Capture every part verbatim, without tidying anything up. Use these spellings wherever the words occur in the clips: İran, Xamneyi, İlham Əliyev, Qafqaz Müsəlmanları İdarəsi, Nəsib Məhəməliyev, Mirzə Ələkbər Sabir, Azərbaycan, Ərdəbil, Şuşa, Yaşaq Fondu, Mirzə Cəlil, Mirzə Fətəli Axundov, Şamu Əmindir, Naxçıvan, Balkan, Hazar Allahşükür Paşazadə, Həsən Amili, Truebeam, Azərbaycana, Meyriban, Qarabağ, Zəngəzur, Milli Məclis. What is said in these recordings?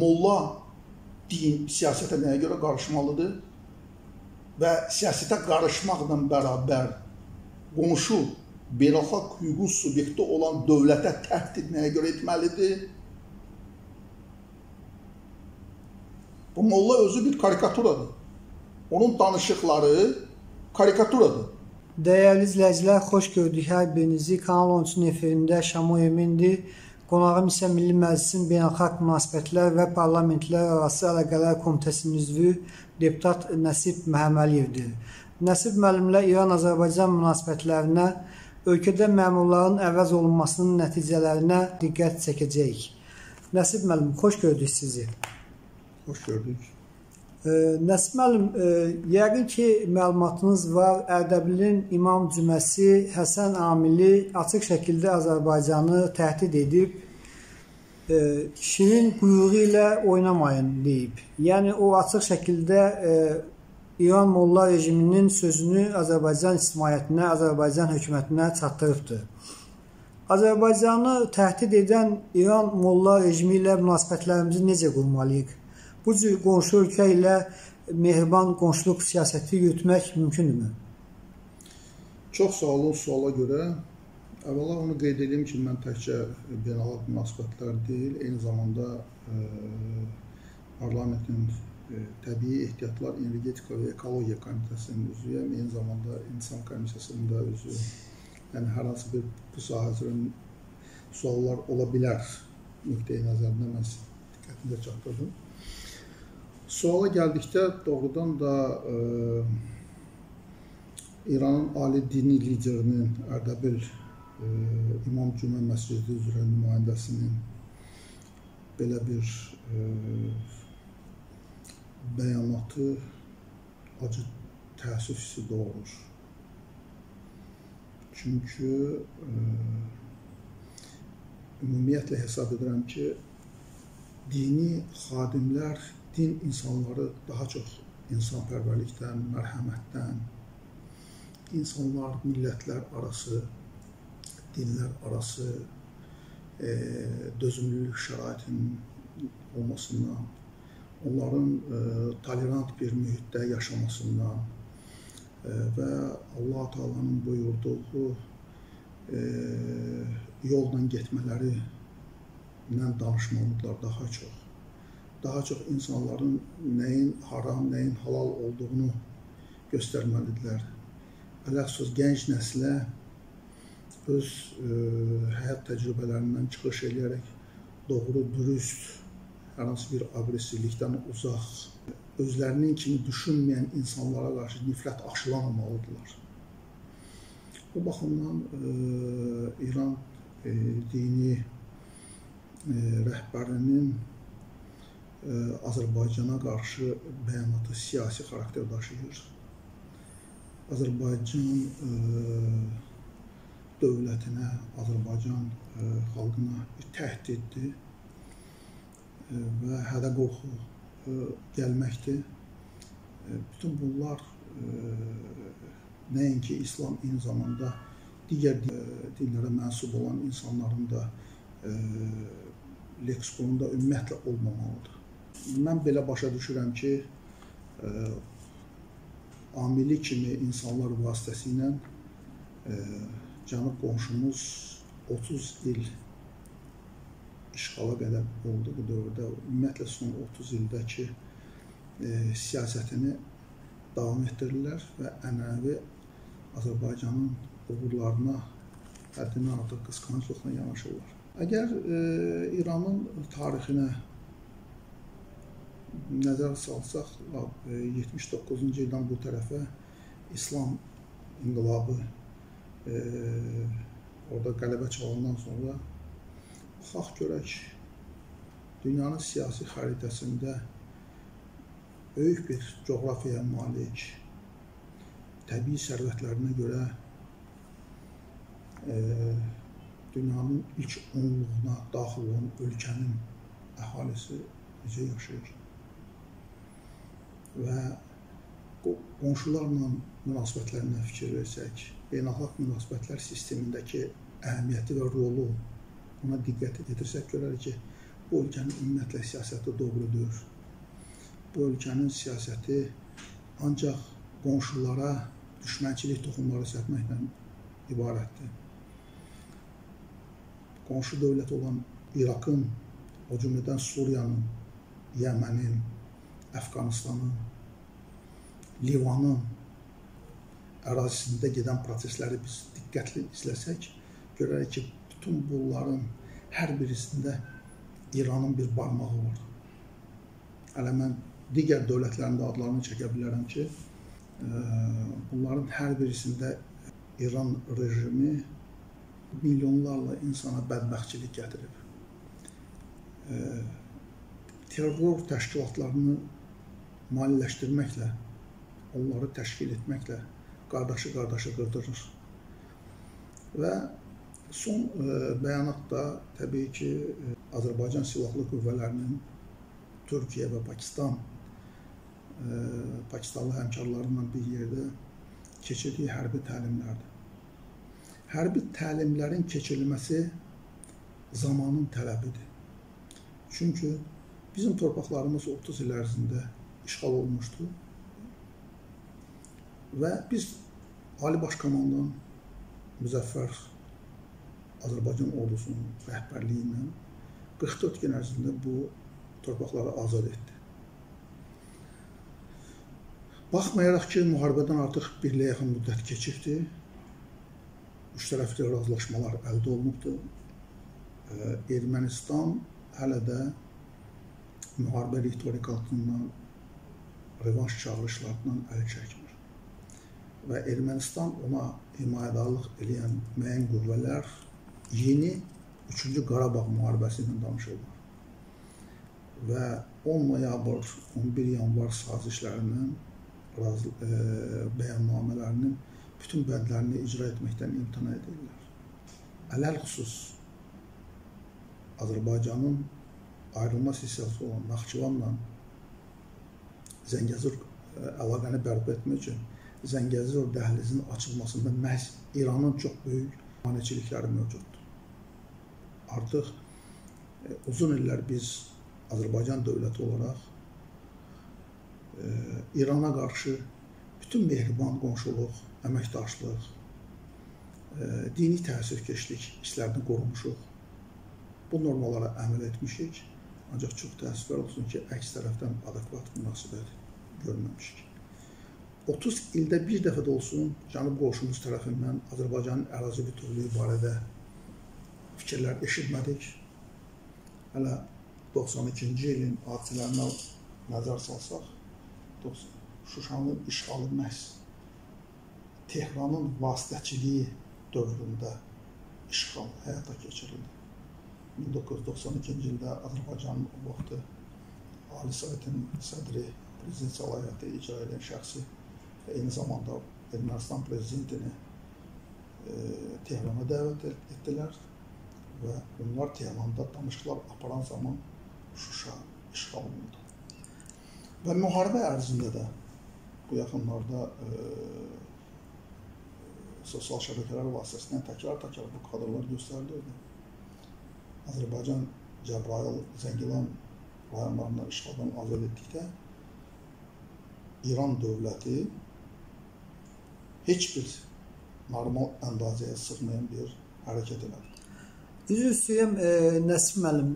molla din siyasətə nəyə görə qarışmalıdır və siyasətə qarışmaqla bərabər qonşu beynəlxalq hüquq subyekti olan dövlətə təhdid nəyə görə etməlidir? Bu molla özü bir karikaturadır. Onun danışıqları karikaturadır. Dəyərli izləyicilər, xoş gördük hər birinizi. Kanal on üçün efirində Şamu Əmindir. Qonağım isə Milli Məclisin Beynəlxalq Münasibətlər və Parlamentlər Arası Əlaqələr Komitəsinin üzvü deputat Nəsib Məhəməliyevdir. Nəsib müəllimlə İran-Azərbaycan münasibətlərinə, ölkədə məmurların əvəz olunmasının nəticələrinə diqqət çəkəcəyik. Nəsib müəllim, xoş gördük sizi. Xoş gördük. Nəsib müəllim, yəqin ki, məlumatınız var. Ərdəbilin imam cüməsi Həsən Amili açıq şəkildə Azərbaycanı təhdid edib, şirin quyruğu ilə oynamayın deyib. Yəni, o açıq şəkildə İran molla rejiminin sözünü Azərbaycan ictimaiyyətinə, Azərbaycan hökumətinə çatdırıbdır. Azərbaycanı təhdid edən İran molla rejimi ilə münasibətlərimizi necə qurmalıyıq? Bu cür qonşu ölkə ilə mehriban qonşuluq siyasəti yürütmək mümkündürmü? Çox sağ olun suala görə. Əvvəla onu qeyd edeyim ki, mən təkcə beynəlxalq münasibətlər deyil, eyni zamanda e, parlamentin e, təbii ehtiyatlar, energetika və ekologiya komitəsinin üzvüyəm, eyni zamanda insan komissiyasının da üzvüyəm. Yəni, hər hansı bir bu sahəzərin suallar ola bilər nöqteyi nəzərində mən diqqətimdə çatdırdım. Suala gəldikdə doğrudan da e, İranın ali dini liderinin Ərdəbil e, İmam Cümə Məscidi üzrə nümayəndəsinin belə bir e, bəyanatı acı təəssüf hissi doğurur. Çünki e, ümumiyyətlə hesab edirəm ki, dini xadimlər din insanları daha çox insanpərvərlikdən, mərhəmətdən, insanlar, millətlər arası, dinlər arası, e, dözümlülük şəraitinin olmasından, onların e, tolerant bir mühitdə yaşamasından e, və Allah-u Teala'nın buyurduğu e, yoldan getmələrindən danışmalıdırlar daha çox. Daha çox insanların nəyin haram, nəyin halal olduğunu göstərməlidirlər. Ələxsus gənc nəslə öz e, həyat təcrübələrindən çıxış edərək doğru, dürüst, hər hansı bir aqressivlikdən uzaq, özlərinin kimi düşünməyən insanlara qarşı nifrət aşılamalıdırlar. Bu baxımdan e, İran e, dini e, rəhbərinin Azərbaycana qarşı bəyanatı siyasi xarakter daşıyır. Azərbaycan dövlətinə, Azərbaycan xalqına bir təhdiddir və hədə-qorxu gəlməkdir. Bütün bunlar nəinki İslam, eyni zamanda digər dinlərə mənsub olan insanların da leksikonunda ümumiyyətlə olmamalıdır. Mən belə başa düşürəm ki, e, amili kimi insanlar vasitəsilə e, cənub qonşumuz otuz il işğala qədər oldu bu dövrdə. Ümumiyyətlə son otuz ildəki e, siyasətini davam etdirirlər və ənənəvi Azərbaycanın uğurlarına həddindən artıq qısqancılıqla yanaşırlar. Əgər e, İranın tarixinə nəzər salsaq, yetmiş doqquzuncu ildən bu tərəfə İslam inqilabı e, orada qələbə çalından sonra baxaq görək, dünyanın siyasi xəritəsində böyük bir coğrafiyaya malik, təbii sərvətlərinə görə e, dünyanın ilk onluğuna daxil olan ölkənin əhalisi necə yaşayır və qonşularla münasibətlərinə fikir versək, beynəlxalq münasibətlər sistemindəki əhəmiyyəti və rolu ona diqqət edirsək, görərik ki, bu ölkənin ümumiyyətlə siyasəti doğrudur. Bu ölkənin siyasəti ancaq qonşulara düşmənçilik toxumları səpməklə ibarətdir. Qonşu dövlət olan İraqın, o cümlədən Suriyanın, Yəmənin, Əfqanistanın, Livanın ərazisində gedən prosesləri biz diqqətli izləsək, görərik ki, bütün bunların hər birisində İranın bir barmağı var. Hələ mən digər dövlətlərin də adlarını çəkə bilərəm ki, bunların hər birisində İran rejimi milyonlarla insana bədbəxtçilik gətirib. Terror təşkilatlarını maliyyələşdirməklə, onları təşkil etməklə qardaşı qardaşı qırdırır. Və son bəyanatda təbii ki, Azərbaycan Silahlı Qüvvələrinin Türkiyə və Pakistan Pakistanlı həmkarlarından bir yerdə keçirdiyi hərbi təlimlərdir. Hərbi təlimlərin keçirilməsi zamanın tələbidir. Çünki bizim torpaqlarımız otuz il ərzində işğal olmuşdu və biz Ali Baş Komandan müzəffər Azərbaycan ordusunun rəhbərliyi ilə qırx dörd gün ərzində bu torpaqları azad etdi. Baxmayaraq ki, müharibədən artıq birlə yaxın müddət keçibdi, üç tərəfli razılaşmalar əldə olunubdur. Ermənistan hələ də müharibə ritorikatından, revanş çağırışlarından əl çəkmir. Və Ermənistan ona himayədarlıq eləyən müəyyən qüvvələr yeni üçüncü Qarabağ müharibəsi ilə danışırlar. Və on noyabr, on bir yanvar sazişlərinin bəyannamələrinin bütün bəndlərini icra etməkdən imtina edirlər. Ələl-xüsus Azərbaycanın ayrılmaz hissəsi olan Naxçıvanla Zəngəzur əlaqəni bərpa etmək üçün Zəngəzur dəhlizinin açılmasında məhz İranın çox böyük maneçilikləri mövcuddur. Artıq uzun illər biz Azərbaycan dövləti olaraq İrana qarşı bütün mehriban qonşuluq, əməkdaşlıq, dini təəssüfkeşlik hisslərini qorumuşuq. Bu normalara əməl etmişik, ancaq çox təəssüflər olsun ki, əks tərəfdən adekvat münasibət görməmişik. otuz ildə bir dəfə də olsun, cənub qonşumuz tərəfindən Azərbaycanın ərazi bütövlüyü barədə fikirlər eşitmədik. Hələ doxsan ikinci ilin hadisələrinə nəzər salsaq, Şuşanın işğalı məhz Tehranın vasitəçiliyi dövründə işğal həyata keçirildi. min doqquz yüz doxsan ikinci ildə Azərbaycanın o vaxtı Ali Sovetin sədri, prezident səlahiyyəti icra edən şəxsi və eyni zamanda Ermənistan prezidentini Tehrana dəvət etdilər və onlar Tehranda danışıqlar aparan zaman Şuşa işğal olundu. Və müharibə ərzində də bu yaxınlarda sosial şəbəkələr vasitəsindən təkrar-təkrar bu kadrlar göstərilirdi. Azərbaycan, Cəbrayıl, Zəngilan rayonlarından işğaldan azad etdikdə İran dövləti heç bir normal əndazəyə sığmayan bir hərəkət elədi. Üzr istəyirəm, Nəsib müəllim.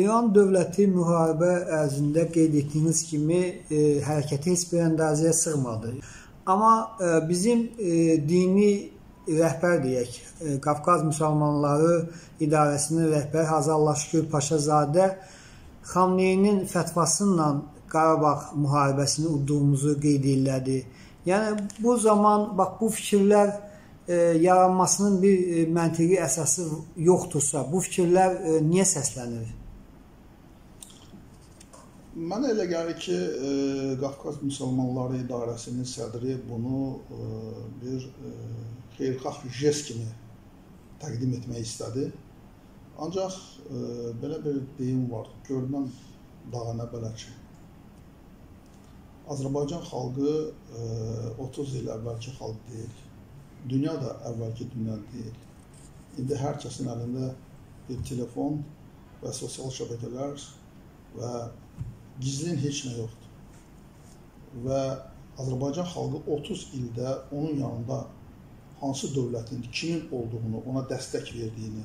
İran dövləti müharibə ərzində qeyd etdiyiniz kimi e, hərəkəti heç bir əndazəyə sığmadı. Amma e, bizim e, dini rəhbər deyək, e, Qafqaz Müsəlmanları İdarəsinin rəhbəri Hazar Allahşükür Paşazadə Xamneyinin fətvasıyla Qarabağ müharibəsini udduğumuzu qeyd elədi. Yəni bu zaman bax bu fikirlər E, yaranmasının bir e, məntiqi əsası yoxdursa, bu fikirlər e, niyə səslənir? Mənə elə gəlir ki, e, Qafqaz Müsəlmanları İdarəsinin sədri bunu e, bir e, xeyirxah jest kimi təqdim etmək istədi. Ancaq e, belə bir deyim var, görünən dağına bələdçi. Azərbaycan xalqı e, otuz il əvvəlki xalq deyil. Dünya da əvvəlki dünya deyil. İndi hər kəsin əlində bir telefon, və sosial şəbəkələr və gizlin heç nə yoxdur. Və Azərbaycan xalqı otuz ildə onun yanında hansı dövlətin kimin olduğunu, ona dəstək verdiyini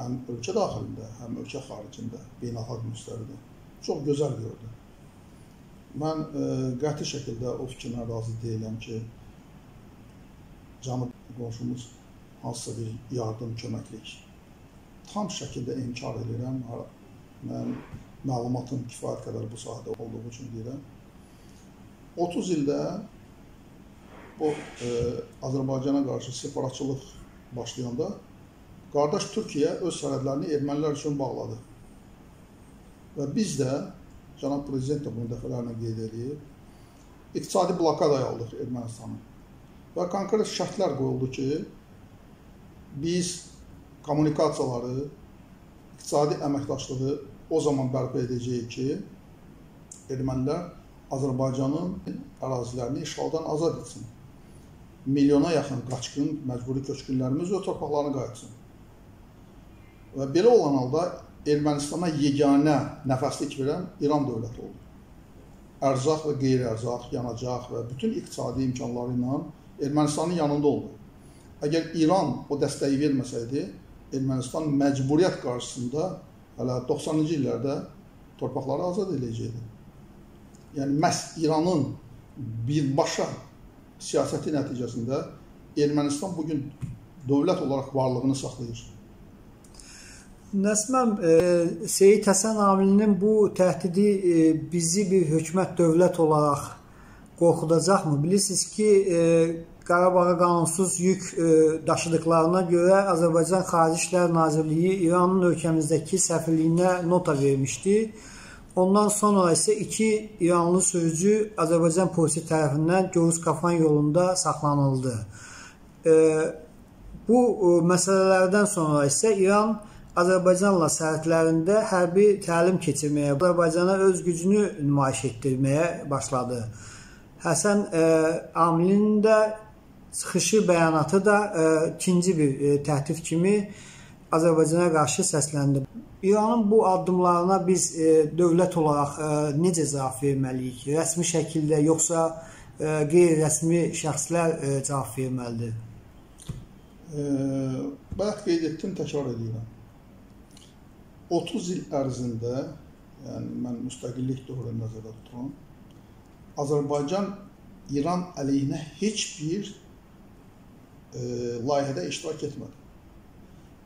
həm ölkə daxilində, həm ölkə xaricində, beynəlxalq müstəvidə çox gözəl gördü. Mən e, qəti şəkildə o fikrinə razı deyiləm ki, canlı qonşumuz hansısa bir yardım, köməklik tam şəkildə inkar edirəm. Mən məlumatım kifayət qədər bu sahədə olduğu üçün deyirəm. otuz ildə bu e, Azərbaycana qarşı separatçılıq başlayanda qardaş Türkiyə öz sərhədlərini ermənilər üçün bağladı. Və biz də, cənab prezident də bunu dəfələrlə qeyd edib, iqtisadi blokadaya aldıq Ermənistanı. Və konkret şərtlər qoyuldu ki, biz kommunikasiyaları, iqtisadi əməkdaşlığı o zaman bərpa edəcəyik ki, ermənilər Azərbaycanın ərazilərini işğaldan azad etsin. Milyona yaxın qaçqın, məcburi köçkünlərimiz öz torpaqlarına qayıtsın. Və belə olan halda Ermənistana yeganə nəfəslik verən İran dövləti oldu. Ərzaq və qeyri-ərzaq, yanacaq və bütün iqtisadi imkanları ilə Ermənistanın yanında oldu. Əgər İran o dəstəyi verməsəydi, Ermənistan məcburiyyət qarşısında hələ doxsanıncı illərdə torpaqları azad edəcəkdi. Yəni, məhz İranın birbaşa siyasəti nəticəsində Ermənistan bugün dövlət olaraq varlığını saxlayır. Nəsməm, e, Seyid Həsən Amilinin bu təhdidi e, bizi bir hökumət dövlət olaraq qorxudacaqmı? Bilirsiniz ki, e, Qarabağa qanunsuz yük e, daşıdıqlarına görə Azərbaycan Xarici İşlər Nazirliyi İranın ölkəmizdəki səfirliyinə nota vermişdi. Ondan sonra isə iki İranlı sürücü Azərbaycan polisi tərəfindən Gorus-Kafan yolunda saxlanıldı. E, bu e, məsələlərdən sonra isə İran Azərbaycanla sərhədlərində hərbi təlim keçirməyə, Azərbaycana öz gücünü nümayiş etdirməyə başladı. Həsən e, Amilinin də çıxışı bəyanatı da e, ikinci bir e, təhdid kimi Azərbaycana qarşı səsləndi. İranın bu addımlarına biz e, dövlət olaraq e, necə cavab verməliyik? Rəsmi şəkildə yoxsa e, qeyri-rəsmi şəxslər e, cavab verməlidir? E, Bayaq qeyd etdim, təkrar edirəm. otuz il ərzində, yəni mən müstəqillik dövrü nəzərdə tuturam, Azərbaycan İran əleyhinə heç bir e, layihədə iştirak etmədi.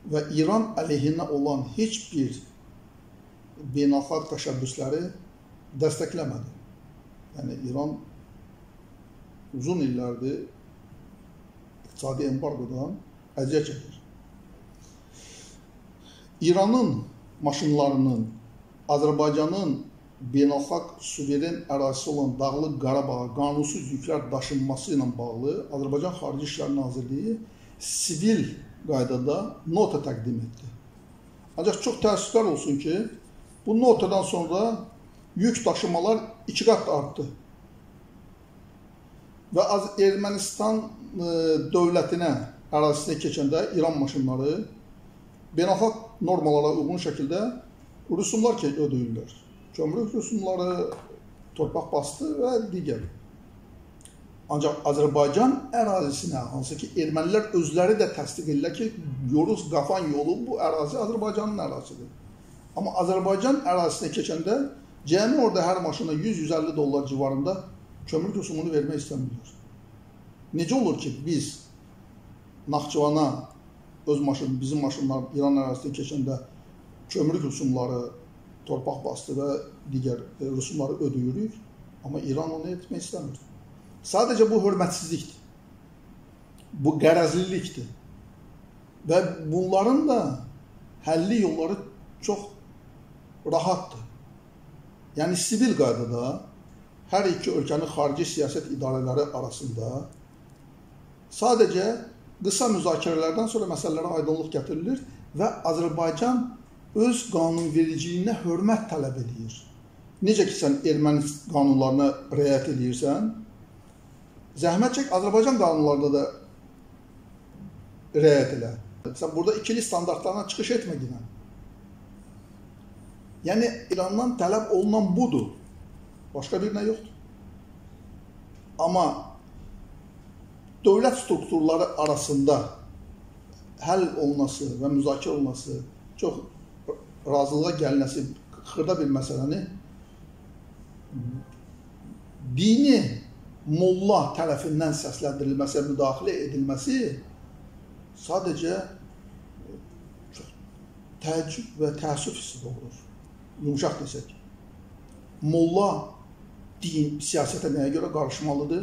Və İran əleyhinə olan heç bir beynəlxalq təşəbbüsləri dəstəkləmədi. Yəni İran uzun illərdir iqtisadi embargodan əziyyət çəkir. İranın maşınlarının Azərbaycanın beynəlxalq suveren ərazisi olan Dağlıq Qarabağa qanunsuz yüklər daşınması ilə bağlı Azərbaycan Xarici İşlər Nazirliyi sivil qaydada nota təqdim etdi. Ancaq çox təəssüflər olsun ki, bu notadan sonra yük daşımalar iki qat artdı. Və Ermənistan dövlətinə ərazisinə keçəndə İran maşınları beynəlxalq normalara uyğun şəkildə rüsumlar ödəyirlər. Gömrük rüsumları, torpaq bastı və digər. Ancaq Azərbaycan ərazisinə, hansı ki ermənilər özləri də təsdiq edirlər ki, Gorus-Qafan yolu bu ərazi Azərbaycanın ərazisidir. Amma Azərbaycan ərazisinə keçəndə cəmi orada hər maşına yüz yüz əlli dollar civarında kömrük rüsumunu vermək istəmirlər. Necə olur ki, biz Naxçıvana öz maşın, bizim maşınlar İran ərazisində keçəndə kömrük rüsumları, torpaq bastı və digər rüsumları ödəyirik, amma İran onu etmək istəmir. Sadəcə bu hörmətsizlikdir, bu qərəzlilikdir və bunların da həlli yolları çox rahatdır. Yəni sivil qaydada hər iki ölkənin xarici siyasət idarələri arasında sadəcə qısa müzakirələrdən sonra məsələlərə aydınlıq gətirilir və Azərbaycan öz qanunvericiliyinə hörmət tələb edir. Necə ki, sən erməni qanunlarına riayət edirsən, zəhmət çək, Azərbaycan qanunlarına da riayət elə. Sən burada ikili standartlardan çıxış etmə. Yəni İrandan tələb olunan budur. Başqa bir nə yoxdur. Amma dövlət strukturları arasında həll olması və müzakirə olması, çox razılığa gəlməsi, xırda bir məsələni dini molla tərəfindən səsləndirilməsi, müdaxilə edilməsi sadəcə çox təəccüb və təəssüf hissi doğurur. Yumuşaq desək, molla din siyasətə nəyə görə qarışmalıdır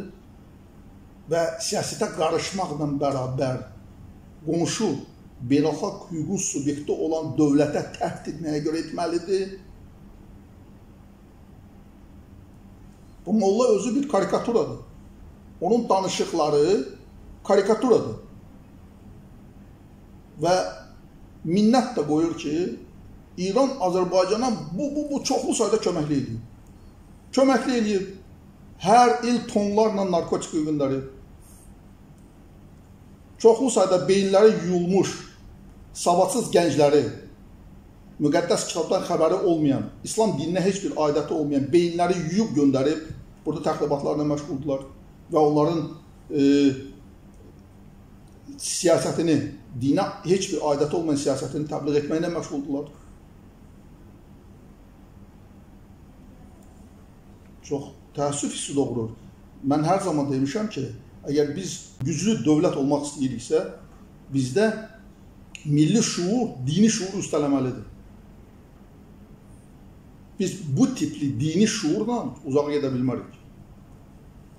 və siyasətə qarışmaqla bərabər qonşu beynəlxalq hüquq subyekti olan dövlətə təhdid nəyə görə etməlidir? Bu molla özü bir karikaturadır. Onun danışıqları karikaturadır. Və minnət də qoyur ki, İran Azərbaycana bu, bu, bu çoxlu sayda köməkli edir. Köməkli edir. Hər il tonlarla narkotik göndərir. Çoxlu sayda beyinləri yuyulmuş, savadsız gəncləri, müqəddəs kitabdan xəbəri olmayan, İslam dininə heç bir aidəti olmayan beyinləri yuyub göndərib, burada təxribatlarla məşğuldurlar və onların e, siyasətini, dinə heç bir aidəti olmayan siyasətini təbliğ etməklə məşğuldurlar. Çox təəssüf hissi doğurur. Mən hər zaman demişəm ki, əgər biz güclü dövlət olmaq istəyiriksə, bizdə milli şuur, dini şuur üstələməlidir. Biz bu tipli dini şuurla uzağa gedə bilmərik.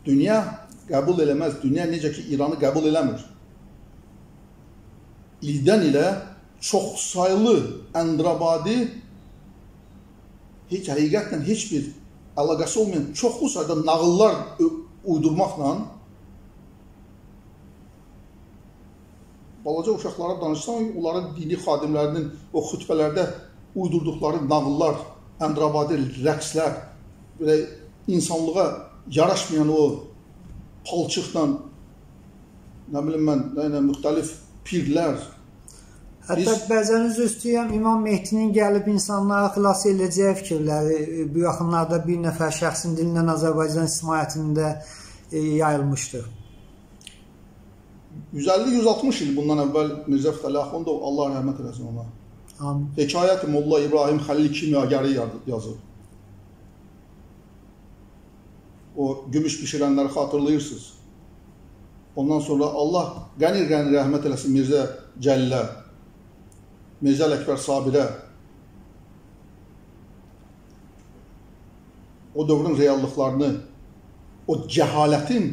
Dünya qəbul eləməz. Dünya necə ki İranı qəbul eləmir. İldən ilə çox saylı əndrabadi, heç həqiqətlə heç bir əlaqəsi olmayan çoxlu sayda nağıllar uydurmaqla balaca uşaqlara danışsan, onların dini xadimlərinin o xütbələrdə uydurduqları nağıllar, əndrabadi rəqslər, belə insanlığa yaraşmayan o palçıqla, nə bilim mən, nə ilə müxtəlif pirlər. Hətta biz... bəzən üzr istəyirəm, İmam Mehdinin gəlib insanlara xilas edəcəyi fikirləri bu yaxınlarda bir nəfər şəxsin dilindən Azərbaycan istimaiyyətində yayılmışdır. yüz əlli yüz altmış il bundan əvvəl Mirzə Fətəli Axundov, Allah rəhmət eləsin ona, Hekayət-i Molla İbrahim Xəlil kimyagəri yazıb. O gümüş pişirənləri xatırlayırsınız. Ondan sonra Allah qənir-qənir rəhmət eləsin Mirzə Cəllə, Mirzə Ələkbər Sabirə. O dövrün reallıqlarını, o cəhalətin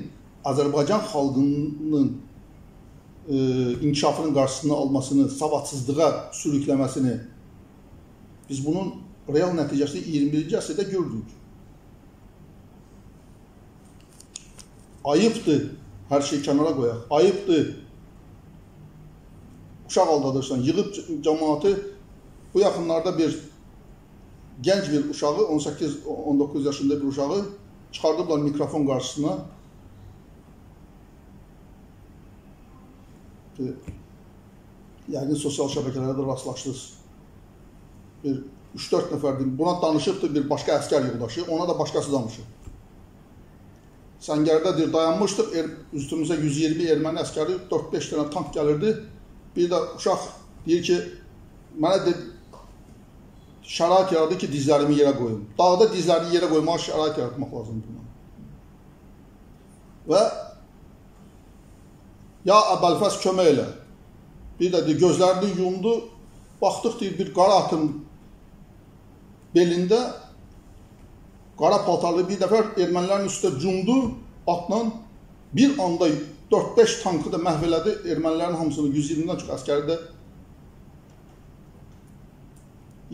Azərbaycan xalqının inkişafının qarşısını almasını, savadsızlığa sürükləməsini biz bunun real nəticəsini iyirmi birinci əsrdə gördük. Ayıbdır, hər şeyi kənara qoyaq, ayıbdır. Uşaq aldadırsan, yığıb cəmaatı. Bu yaxınlarda bir gənc bir uşağı, on səkkiz on doqquz yaşında bir uşağı çıxardıblar mikrofon qarşısına. Yəni sosial şəbəkələrdə də rastlaşdınız. Bir üç dörd nəfərdir. Buna danışıbdır bir başqa əskər yoldaşı, ona da başqası danışıb. Səngərdədir, dayanmışdıq, üstümüzə yüz iyirmi erməni əskəri, dörd beş dənə tank gəlirdi. Bir də uşaq deyir ki, mənə de şərait yaradı ki, dizlərimi yerə qoyum. Dağda dizlərini yerə qoymağa şərait yaratmaq lazımdır. Və ya Əbəlfəz kömək elə. Bir də gözlərini yumdu, baxdıq deyir, bir qara atın belində qara paltarlı bir dəfə ermənilərin üstə cumdu atla, bir anda dörd beş tankı da məhv elədi, ermənilərin hamısını yüz iyirmidən çox əskəri də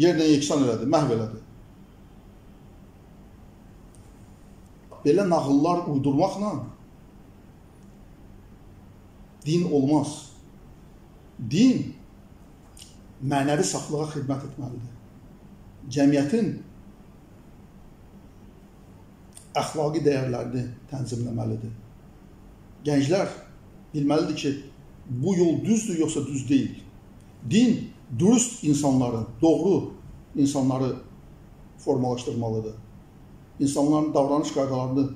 yerlə yeksan elədi, məhv elədi. Belə nağıllar uydurmaqla din olmaz. Din mənəvi saxlığa xidmət etməlidir. Cəmiyyətin əxlaqi dəyərlərini tənzimləməlidir. Gənclər bilməlidir ki, bu yol düzdür, yoxsa düz deyil. Din dürüst insanları, doğru insanları formalaşdırmalıdır. İnsanların davranış qaydalarını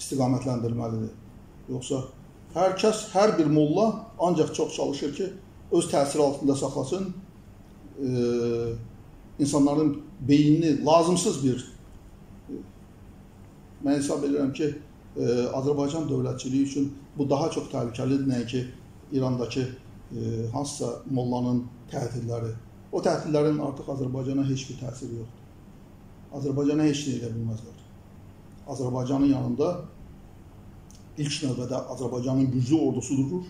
istiqamətləndirməlidir. Yoxsa hər kəs, hər bir molla ancaq çox çalışır ki, öz təsiri altında saxlasın, e, insanların beynini lazımsız bir, mən hesab edirəm ki, e, Azərbaycan dövlətçiliyi üçün bu daha çox təhlükəlidir, nəinki İrandakı e, hansısa mollanın təhdidləri. O təhdidlərin artıq Azərbaycana heç bir təsiri yoxdur. Azərbaycana heç nə edə bilməzlər. Azərbaycanın yanında ilk növbədə Azərbaycanın güclü ordusu durur.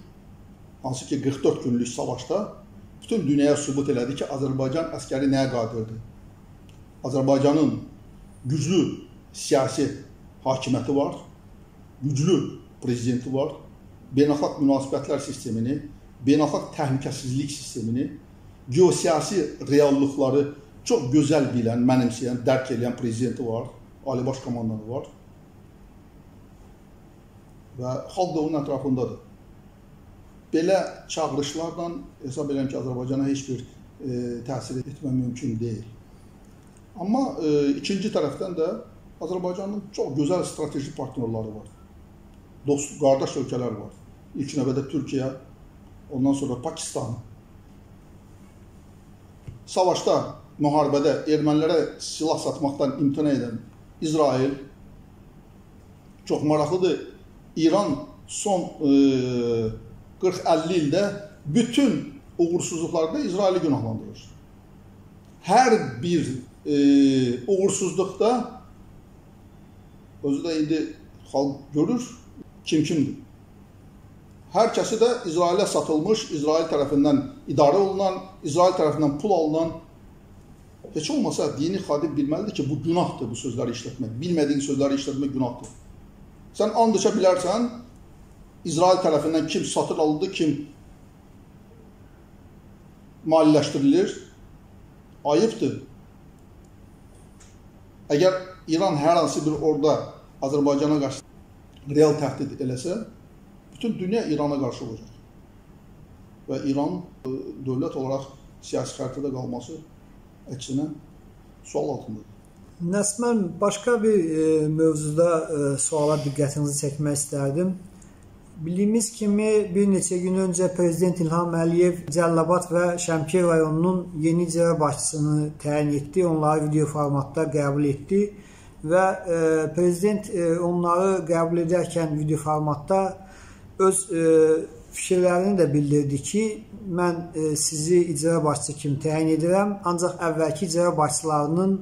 Hansı ki qırx dörd günlük savaşda bütün dünyaya sübut elədi ki, Azərbaycan əskəri nəyə qadirdir? Azərbaycanın güclü siyasi hakimiyyəti var, güclü prezidenti var, beynəlxalq münasibətlər sistemini, beynəlxalq təhlükəsizlik sistemini, geosiyasi reallıqları çox gözəl bilən, mənimsəyən, dərk edən prezidenti var, Ali Baş Komandanı var və xalq da onun ətrafındadır. Belə çağırışlarla hesab edirəm ki, Azərbaycana heç bir e, təsir etmək mümkün deyil. Amma e, ikinci tərəfdən də Azərbaycanın çox gözəl strateji partnerları var. Dost, qardaş ölkələr var. İlk növbədə Türkiyə, ondan sonra Pakistan. Savaşda, müharibədə ermənilərə silah satmaqdan imtina edən İsrail. Çox maraqlıdır. İran son e, qırx əlli ildə bütün uğursuzluqlarda İsraili günahlandırır. Hər bir e, uğursuzluqda özü də indi xalq görür kim kimdir. Hər kəsi də İsrailə satılmış, İsrail tərəfindən idarə olunan, İsrail tərəfindən pul alınan, heç olmasa dini xadib bilməlidir ki, bu günahdır bu sözləri işlətmək. Bilmədiyin sözləri işlətmək günahdır. Sən and içə bilərsən, İsrail tərəfindən kim satır alındı, kim maliyyələşdirilir, ayıbdır. Əgər İran hər hansı bir orada Azərbaycana qarşı real təhdid eləsə, bütün dünya İrana qarşı olacaq. Və İran dövlət olaraq siyasi xəritədə qalması əksinə sual altındadır. Nəsib müəllim, başqa bir mövzuda suala diqqətinizi çəkmək istərdim. Bildiyimiz kimi bir neçə gün öncə Prezident İlham Əliyev Cəlilabad və Şəmkir rayonunun yeni icra başçısını təyin etdi, onları video formatda qəbul etdi və e, Prezident e, onları qəbul edərkən video formatda öz e, fikirlərini də bildirdi ki, mən e, sizi icra başçısı kimi təyin edirəm, ancaq əvvəlki icra başçılarının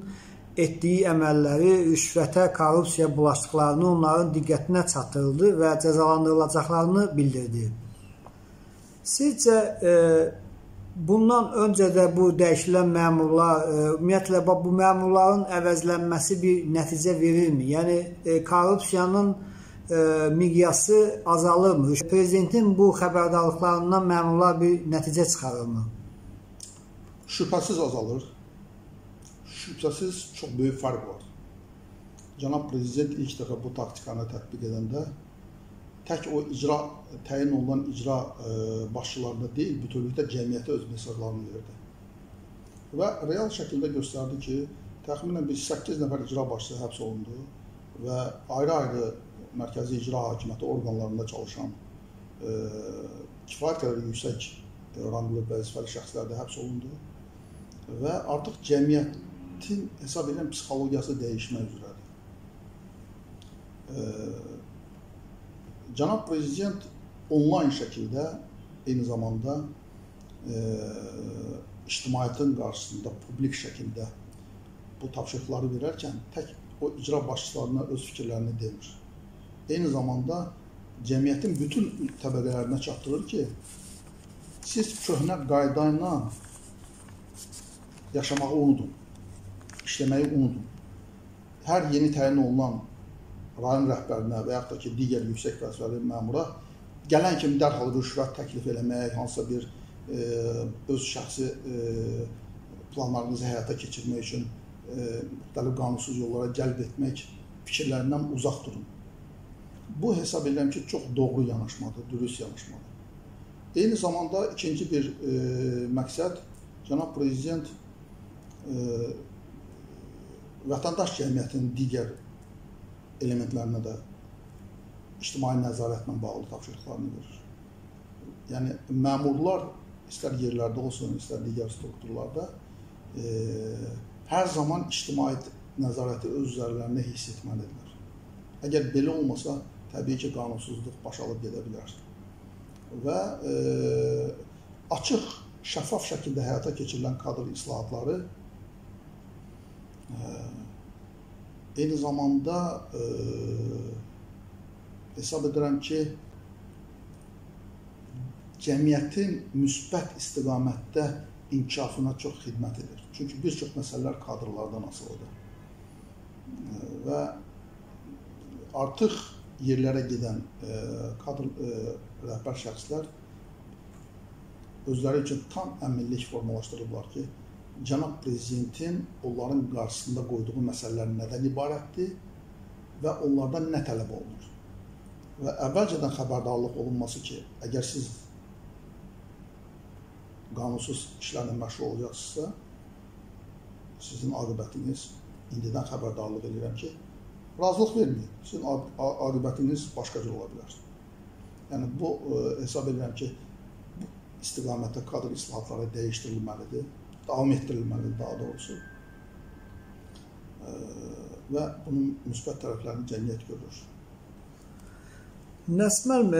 etdiyi əməlləri, rüşvətə, korrupsiya bulaşdıqlarını onların diqqətinə çatdırıldı və cəzalandırılacaqlarını bildirdi. Sizcə e, bundan öncə də bu dəyişilən məmurlar, e, ümumiyyətlə bu məmurların əvəzlənməsi bir nəticə verirmi? Yəni e, korrupsiyanın e, miqyası azalırmı? Prezidentin bu xəbərdarlıqlarından məmurlar bir nəticə çıxarırmı? Şübhəsiz azalır. Şübhəsiz çox böyük fərq var. Cənab Prezident ilk dəfə bu taktikanı tətbiq edəndə tək o icra, təyin olunan icra e, başçılarında deyil, bütövlükdə cəmiyyətə öz mesajlarını verdi. Və real şəkildə göstərdi ki, təxminən bir səkkiz nəfər icra başçısı həbs olundu və ayrı-ayrı mərkəzi icra hakimiyyəti orqanlarında çalışan e, kifayət qədər yüksək e, ranglı vəzifəli şəxslər də həbs olundu və artıq cəmiyyət hesab edilən psixologiyası dəyişmək üzrədir. Ee, Cənab Prezident onlayn şəkildə eyni zamanda e, ictimaiyyətin qarşısında publik şəkildə bu tapşırıqları verərkən tək o icra başçılarına öz fikirlərini demir. Eyni zamanda cəmiyyətin bütün təbəqələrinə çatdırır ki, siz köhnə qaydayla yaşamağı unudun. İşləməyi unudun. Hər yeni təyin olunan rayon rəhbərinə və yaxud da ki, digər yüksək vəzifəli məmura gələn kimi dərhal rüşvət təklif eləmək, hansısa bir e, öz şəxsi e, planlarınızı həyata keçirmək üçün e, müxtəlif qanunsuz yollara cəlb etmək fikirlərindən uzaq durun. Bu hesab edirəm ki, çox doğru yanaşmadır, dürüst yanaşmadır. Eyni zamanda ikinci bir e, məqsəd, Cənab Prezident e, vətəndaş cəmiyyətinin digər elementlərinə də ictimai nəzarətlə bağlı tapşırıqlarını verir. Yəni, məmurlar istər yerlərdə olsun, istər digər strukturlarda e, hər zaman ictimai nəzarəti öz üzərlərinə hiss etməlidirlər. Əgər belə olmasa, təbii ki, qanunsuzluq baş alıb gedə bilər. Və e, açıq, şəffaf şəkildə həyata keçirilən kadr islahatları e, eyni zamanda e, hesab edirəm ki, cəmiyyətin müsbət istiqamətdə inkişafına çox xidmət edir. Çünki bir çox məsələlər kadrlardan asılıdır. Və artıq yerlərə gedən kadr rəhbər şəxslər özləri üçün tam əminlik formalaşdırıblar ki, cənab prezidentin onların qarşısında qoyduğu məsələlər nədən ibarətdir və onlardan nə tələb olunur. Və əvvəlcədən xəbərdarlıq olunması ki, əgər siz qanunsuz işlərlə məşğul olacaqsınızsa, sizin aqibətiniz, indidən xəbərdarlıq edirəm ki, razılıq verməyin, sizin aqibətiniz başqa cür ola bilər. Yəni, bu, hesab edirəm ki, bu istiqamətdə kadr islahatları dəyişdirilməlidir, davam etdirilməlidir daha doğrusu və bunun müsbət tərəflərini cəmiyyət görür. Nəsib,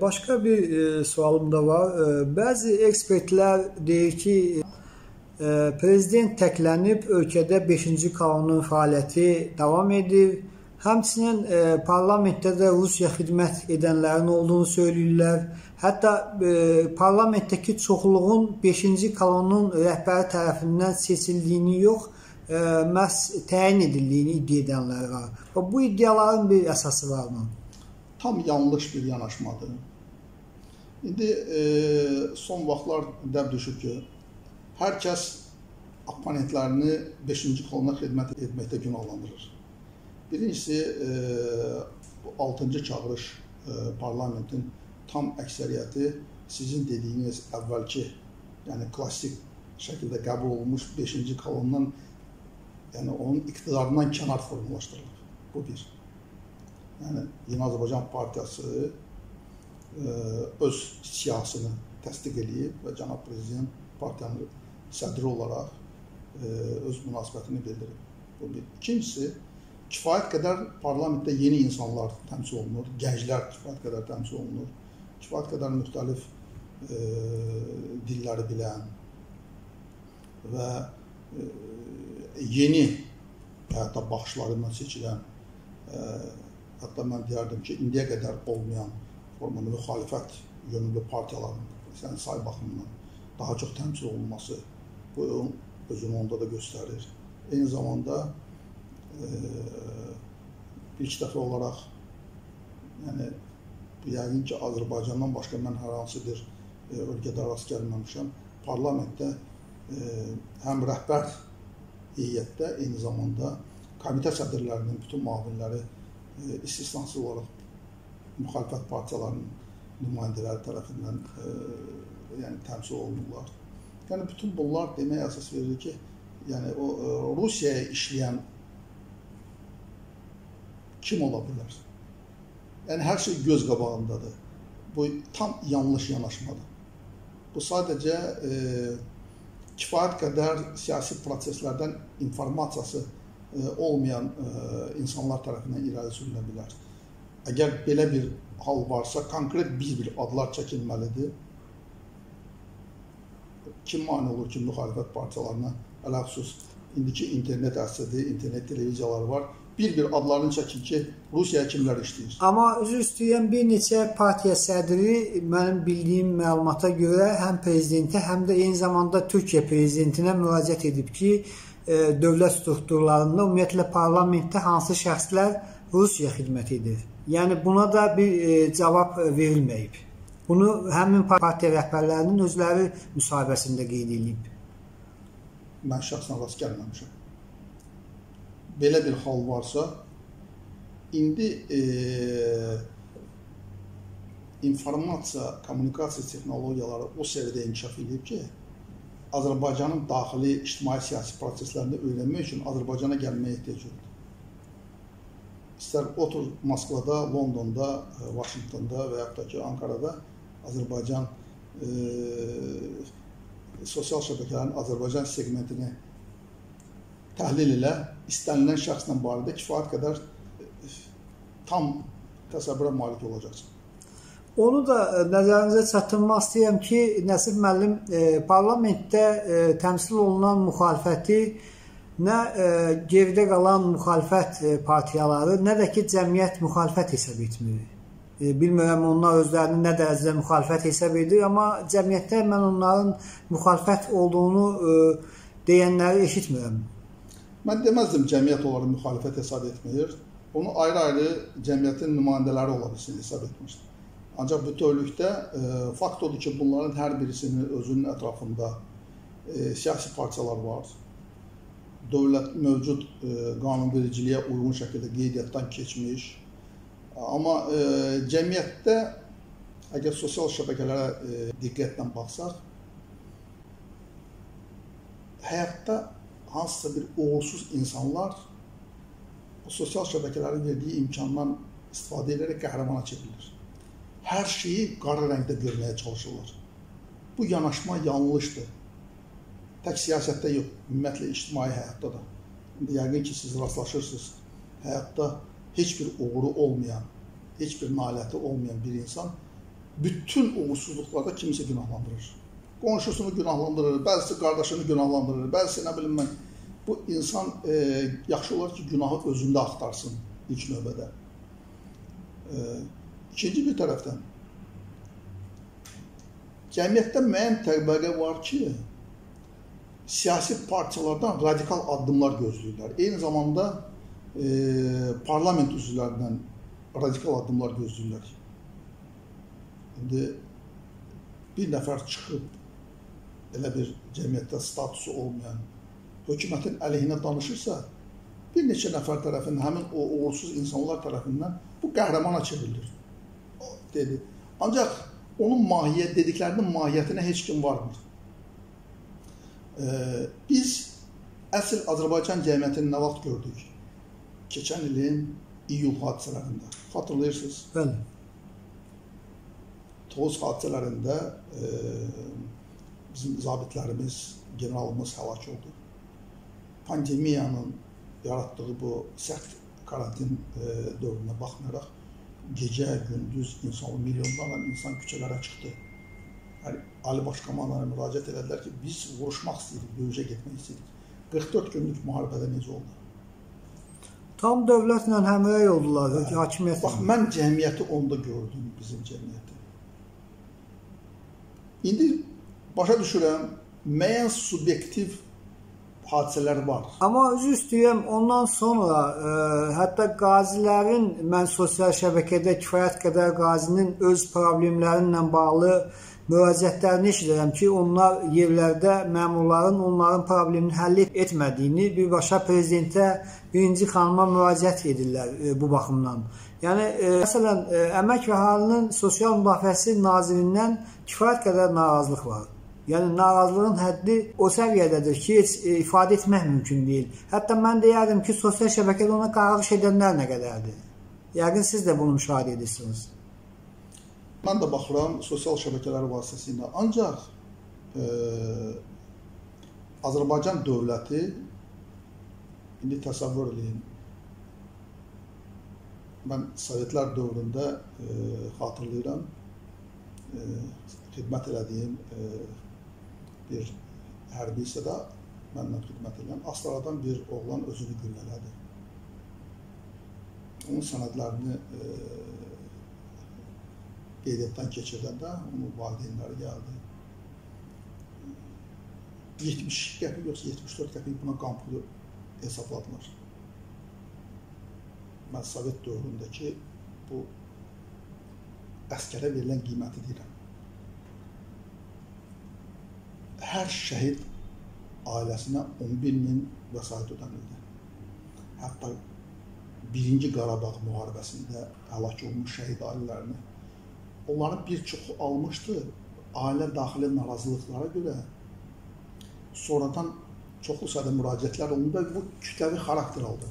başka bir sualım da var. Bəzi ekspertler deyir ki, prezident təklənib, ölkədə beşinci kanunun fəaliyyəti devam edir. Həmçinin parlamentdə də Rusiya xidmət edənlərin olduğunu söylüyorlar. Hətta parlamentdəki çoxluğun beşinci kanunun rəhbəri tərəfindən seçildiyini yox, məhz təyin edildiyini iddia edənlər var. Bu iddiaların bir əsası var mı? Tam yanlış bir yanaşmadır. İndi e, son vaxtlar dəb düşüb ki, hər kəs opponentlərini beşinci koluna xidmət etməkdə günahlandırır. Birincisi, e, altıncı çağırış e, parlamentin tam əksəriyyəti sizin dediyiniz əvvəlki, yəni klassik şəkildə qəbul olunmuş beşinci kolondan, yəni onun iqtidarından kənar formalaşdırılır. Bu bir. Yəni, Yeni Azərbaycan Partiyası e, öz siyasını təsdiq edib və cənab prezident partiyanın sədri olaraq e, öz münasibətini bildirib. Bu bir. İkincisi, kifayət qədər parlamentdə yeni insanlar təmsil olunur, gənclər kifayət qədər təmsil olunur, kifayət qədər müxtəlif e, dilləri bilən və e, yeni həyata baxışlarından seçilən e, Hətta mən deyərdim ki, indiyə qədər olmayan formanı müxalifət yönlü partiyaların sən say baxımından daha çox təmsil olunması bu özünü onda da göstərir. Eyni zamanda e, ilk dəfə olaraq yəni, yəqin ki, Azərbaycandan başqa mən hər hansı bir e, ölkədə rast gəlməmişəm. Parlamentdə e, həm rəhbər heyətdə, eyni zamanda komitə sədrlərinin bütün müavinləri istisnasız olaraq müxalifət partiyalarının nümayəndələri tərəfindən e, yəni, təmsil olunurlar. Yəni, bütün bunlar demək əsas verir ki, yəni, o, e, Rusiyaya işləyən kim ola bilər? Yəni, hər şey göz qabağındadır. Bu tam yanlış yanaşmadır. Bu sadəcə e, kifayət qədər siyasi proseslərdən informasiyası olmayan insanlar tərəfindən irəli sürülə bilər. Əgər belə bir hal varsa, konkret bir-bir adlar çəkilməlidir. Kim mane olur ki, müxalifət partiyalarına, ələxsus indiki internet əsidi, internet televiziyaları var, bir-bir adlarını çəkin ki, Rusiyaya kimlər işləyir. Amma üzr istəyirəm, bir neçə partiya sədri mənim bildiyim məlumata görə həm prezidentə, həm də eyni zamanda Türkiyə prezidentinə müraciət edib ki, dövlət strukturlarında ümumiyyətlə parlamentdə hansı şəxslər Rusiya xidmət edir. Yəni buna da bir cavab verilməyib. Bunu həmin partiya rəhbərlərinin özləri müsahibəsində qeyd edib. Mən şəxsən rast gəlməmişəm. Belə bir hal varsa, indi e, informasiya, kommunikasiya texnologiyaları o səviyyədə inkişaf edib ki, Azərbaycanın daxili ictimai-siyasi proseslərini öyrənmək üçün Azərbaycana gəlməyə ehtiyac oldu. İstər otur Moskvada, Londonda, Vaşingtonda və yaxud da ki Ankara'da Azərbaycan e, sosial şəbəkələrin Azərbaycan segmentini təhlil ilə istənilən şəxslə barədə kifayət qədər tam təsəvvürə malik olacaqsın. Onu da nəzərinizə çatdırmaq istəyirəm ki, Nəsib müəllim, e, parlamentdə e, təmsil olunan müxalifəti nə e, geridə qalan müxalifət e, partiyaları, nə də ki cəmiyyət müxalifət hesab etmir. Bilmirəm, onlar özlərini nə dərəcədə müxalifət hesab edir, amma cəmiyyətdə mən onların müxalifət olduğunu e, deyənləri eşitmirəm. Mən deməzdim cəmiyyət olaraq müxalifət hesab etmir. Onu ayrı-ayrı cəmiyyətin nümayəndələri olaraq hesab etmişdir. Ancaq bütövlükdə e, fakt odur ki, bunların hər birisinin özünün ətrafında e, siyasi partiyalar var. Dövlət mövcud e, qanunvericiliyə uyğun şəkildə qeydiyyatdan keçmiş. Amma e, cəmiyyətdə, əgər sosial şəbəkələrə e, diqqətlə baxsaq, həyatda hansısa bir uğursuz insanlar o sosial şəbəkələrin verdiyi imkandan istifadə edərək qəhrəmana çevrilir. Hər şeyi qara rəngdə görməyə çalışırlar. Bu yanaşma yanlışdır. Tək siyasətdə yox, ümumiyyətlə ictimai həyatda da. Yəqin ki, siz rastlaşırsınız həyatda. Heç bir uğuru olmayan, heç bir nailiyyəti olmayan bir insan bütün uğursuzluqlarda kimisi günahlandırır. Qonşusunu günahlandırır, bəzisi qardaşını günahlandırır, bəzisi nə bilim mən. Bu insan e, yaxşı olar ki, günahı özündə axtarsın ilk növbədə. E, ikinci bir tərəfdən, cəmiyyətdə müəyyən təbəqə var ki, siyasi partiyalardan radikal addımlar gözləyirlər. Eyni zamanda E, parlament üzvlərindən radikal addımlar gözləyirlər. İndi bir nəfər çıxıb elə bir cəmiyyətdə statusu olmayan hökumətin əleyhinə danışırsa, bir neçə nəfər tərəfindən, həmin o uğursuz insanlar tərəfindən bu qəhrəmana çevrilir. O, dedi. Ancaq onun mahiyyət dediklərinin mahiyyətinə heç kim varmır. E, biz əsl Azərbaycan cəmiyyətini nə vaxt gördük? Keçən ilin iyul hadisələrində, hatırlayırsınız? Bəli. Tovuz hadisələrində e, bizim zabitlərimiz, generalımız həlak oldu. Pandemiyanın yaratdığı bu sərt karantin e, dövrünə baxmayaraq, gecə, gündüz insanlı milyonlarla insan küçələrə çıxdı. Yəni, Ali Baş Komandanına müraciət edədilər ki, biz vuruşmaq istəyirik, döyüşə getmək istəyirik. qırx dörd günlük müharibədə necə oldu? Tam dövlətlə həmrəy oldular, hakimiyyət. Bax, mən cəmiyyəti onda gördüm, bizim cəmiyyəti. İndi başa düşürəm, müəyyən subyektiv hadisələr var. Amma üzr istəyirəm, ondan sonra e, hətta qazilərin, mən sosial şəbəkədə kifayət qədər qazinin öz problemlərinlə bağlı müraciətlərini eşidirəm ki, onlar yerlərdə məmurların onların problemini həll etmədiyini birbaşa prezidentə, birinci xanıma müraciət edirlər e, bu baxımdan. Yəni, e, məsələn, e, Əmək və Əhalinin Sosial Müdafiəsi Nazirliyindən kifayət qədər narazılıq var. Yəni, narazılığın həddi o səviyyədədir ki, heç e, ifadə etmək mümkün deyil. Hətta mən deyərdim ki, sosial şəbəkədə ona qarğış edənlər nə qədərdir? Yəqin siz də bunu müşahidə edirsiniz. Mən də baxıram sosial şəbəkələr vasitəsilə. Ancaq e, Azərbaycan dövləti, indi təsəvvür edin, mən Sovetlər dövründə e, hatırlayıram, e, xidmət elədiyim e, bir hərbi hissədə mənlə xidmət edən Astaradan bir oğlan özünü güllələdi. Onun sənədlərini e, qeydiyyatdan keçirdəndə onun valideynləri gəldi. yetmiş qəpik yoxsa yetmiş dörd qəpik buna qan pulu hesabladılar. Mən Sovet dövründəki bu əskərə verilən qiyməti deyirəm. Hər şəhid ailəsinə on bir min vəsait ödənildi. Hətta birinci Qarabağ müharibəsində həlak olmuş şəhid ailələrini onların bir çoxu almışdı ailə daxili narazılıqlara görə sonradan çoxlu sayda müraciətlər olundu və bu kütləvi xarakter aldı.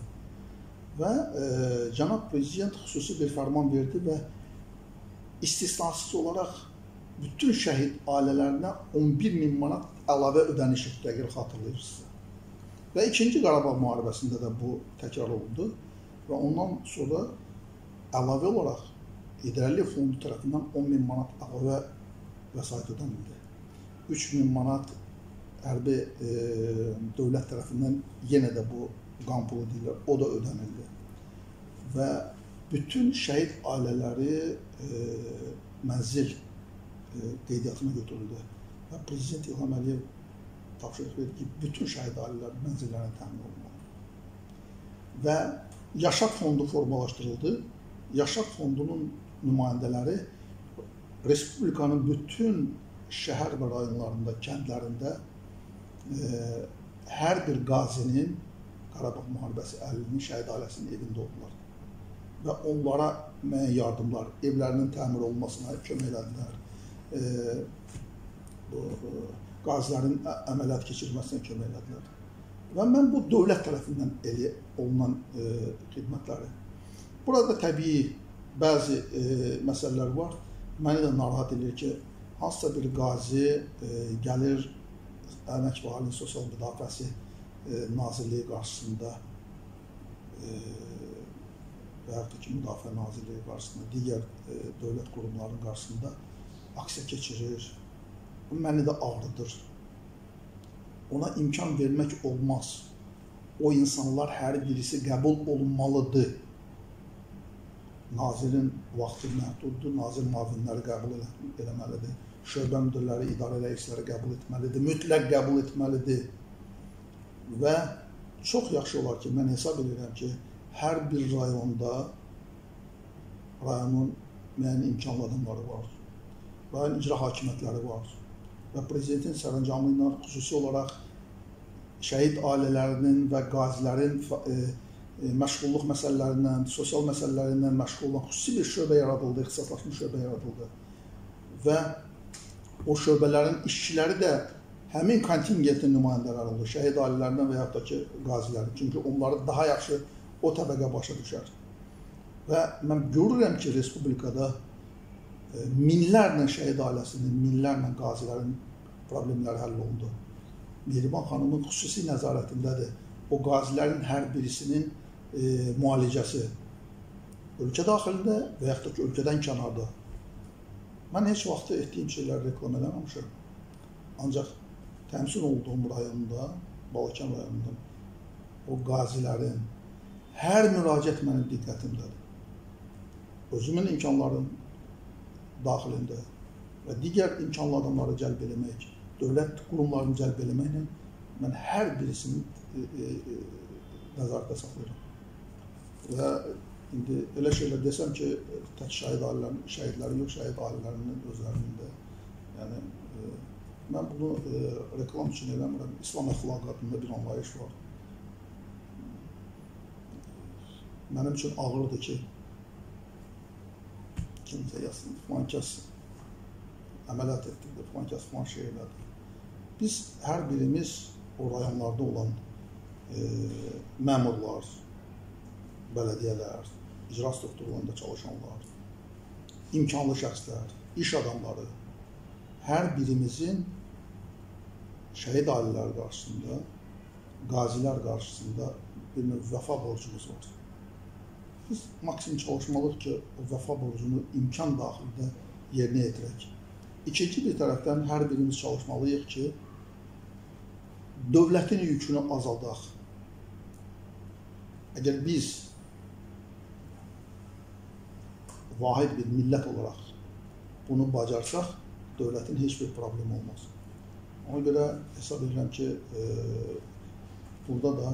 Və e, Cənab Prezident xüsusi bir fərman verdi və istisnasız olaraq bütün şəhid ailələrinə on bir min manat əlavə ödəniş etdiyi xatırlayırsınız. Və ikinci Qarabağ müharibəsində də bu təkrar olundu və ondan sonra əlavə olaraq İdarəli Fondu tərəfindən on min manat əlavə vəsait ödənildi. üç min manat hərbi e, dövlət tərəfindən yenə də bu qan pulu deyilir, o da ödənildi. Və bütün şəhid ailələri e, mənzil e, qeydiyyatına götürüldü. Və Prezident İlham Əliyev tapşırıq verdi ki, bütün şəhid ailələri mənzillərinə təmin olunmalı. Və Yaşaq Fondu formalaşdırıldı. Yaşaq Fondunun nümayəndələri Respublikanın bütün şəhər və rayonlarında, kəndlərində e, hər bir qazinin, Qarabağ müharibəsi əlinin şəhid ailəsinin evində oldular. Və onlara müəyyən yardımlar, evlərinin təmir olmasına kömək elədilər, e, qazilərin əməliyyat keçirməsinə kömək elədilər. Və mən bu dövlət tərəfindən eli, olunan e, xidmətləri. Burada təbii bəzi e, məsələlər var. Məni də narahat edir ki, hansısa bir qazi e, gəlir Əmək və Əhalinin Sosial Müdafiəsi e, Nazirliyi qarşısında e, və yaxud da ki, Müdafiə Nazirliyi qarşısında, digər e, dövlət qurumlarının qarşısında aksiya keçirir. Bu məni də ağrıdır. Ona imkan vermək olmaz. O insanlar hər birisi qəbul olunmalıdır. Nazirin vaxtı məhduddur, nazir müavinləri qəbul eləməlidir, şöbə müdürləri, idarə rəisləri qəbul etməlidir, mütləq qəbul etməlidir. Və çox yaxşı olar ki, mən hesab edirəm ki, hər bir rayonda rayonun müəyyən imkanlı adamları var, rayon icra hakimiyyətləri var və Prezidentin sərəncamı ilə xüsusi olaraq şəhid ailələrinin və qazilərin e, məşğulluq məsələlərindən, sosial məsələlərindən məşğul olan xüsusi bir şöbə yaradıldı, ixtisaslaşmış şöbə yaradıldı. Və o şöbələrin işçiləri də həmin kontingentin nümayəndələri oldu, şəhid ailələrindən və yaxud da ki, qazilərin. Çünki onları daha yaxşı o təbəqə başa düşər. Və mən görürəm ki, Respublikada minlərlə şəhid ailəsinin, minlərlə qazilərin problemləri həll olundu. Meyriban xanımın xüsusi nəzarətindədir. O qazilərin hər birisinin E, müalicəsi ölkə daxilində və yaxud da ki, ölkədən kənarda. Mən heç vaxtı etdiyim şeyləri reklam eləməmişəm. Ancaq təmsil olduğum rayonda, Balkan rayonunda o qazilərin hər müraciət mənim diqqətimdədir. Özümün imkanlarının daxilində və digər imkanlı adamları cəlb eləmək, dövlət qurumlarını cəlb eləməklə mən hər birisini e, e, nəzarətdə saxlayıram. Və indi elə şeylər desəm ki, tək şəhid ailələrinin, şəhidləri yox, şəhid ailələrinin özlərinin də. Yəni, e, mən bunu e, reklam üçün eləmirəm. İslam əxlaqatında bir anlayış var. Mənim üçün ağırdır ki, kimsə yazsın, filan kəs əməliyyat etdirdi, filan kəs filan şey elədi. Biz hər birimiz o rayonlarda olan e, məmurlar, bələdiyyələr, icra strukturlarında çalışanlar, imkanlı şəxslər, iş adamları, hər birimizin şəhid ailələri qarşısında, qazilər qarşısında bir növ vəfa borcumuz var. Biz maksimum çalışmalıyıq ki, o vəfa borcunu imkan daxilində yerinə yetirək. İkinci bir tərəfdən hər birimiz çalışmalıyıq ki, dövlətin yükünü azaldaq. Əgər biz vahid bir millət olaraq bunu bacarsaq, dövlətin heç bir problemi olmaz. Ona görə hesab edirəm ki, e, burada da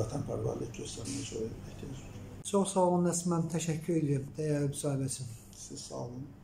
vətənpərvərlik göstərməyə ehtiyac var. Çox sağ olun Nəsib, mən təşəkkür edirəm dəyərli müsahibəsi üçün. Siz sağ olun.